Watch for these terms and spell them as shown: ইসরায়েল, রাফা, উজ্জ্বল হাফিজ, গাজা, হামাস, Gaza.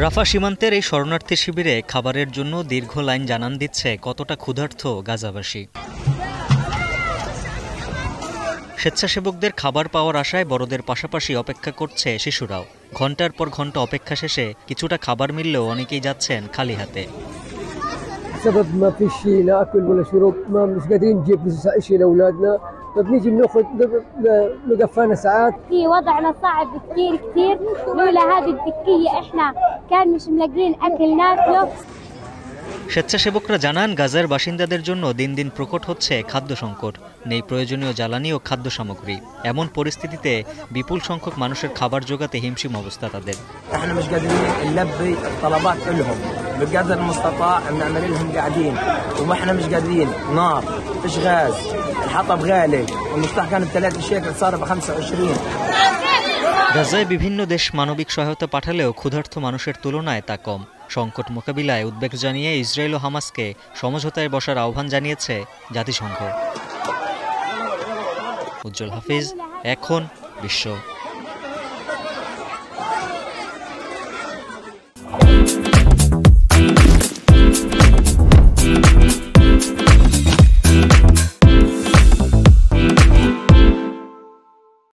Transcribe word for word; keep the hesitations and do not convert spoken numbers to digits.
রাফা সীমান্তের এই শরণার্থী শিবিরে খাবারের জন্য দীর্ঘ লাইন জানান দিচ্ছে কতটা ক্ষুধার্ত গাজাবাসী। স্বেচ্ছাসেবকদের খাবার পাওয়ার আশায় বড়দের পাশাপাশি অপেক্ষা করছে শিশুরাও। ঘন্টার পর ঘন্টা অপেক্ষা শেষে কিছুটা খাবার মিললেও অনেকেই যাচ্ছেন খালি হাতে। فبنيجي بناخذ لقفانا ساعات. في وضعنا صعب كثير كثير، لولا هذه الدكيه احنا كان مش ملاقيين اكل ناكله. স্বেচ্ছাসেবকরা জানান গাজার বাসিন্দাদের জন্য দিন দিন প্রকট হচ্ছে খাদ্য সংকট, নেই প্রয়োজনীয় জ্বালানি ও খাদ্য সামগ্রী। এমন পরিস্থিতিতে বিপুল সংখ্যক মানুষের খাবার জোগাতে হিমশিম অবস্থা তাদের। بقدر المستطاع ان نعمل لهم قاعدين واحنا مش قادرين، نار فيش غاز، الحطب غالي، المفتاح كان ب ثلاثة شيكل صار ب خمسة وعشرين. গাজায় বিভিন্ন দেশ মানবিক সহায়তা পাঠালেও ক্ষুধার্ত মানুষের তুলনায় তা কম। সংকট মোকাবিলায় উদ্বেগ জানিয়ে ইসরায়েল ও হামাসকে সমঝোতায় বসার আহ্বান জানিয়েছে জাতিসংঘ। উজ্জ্বল হাফিজ, এখন বিশ্ব।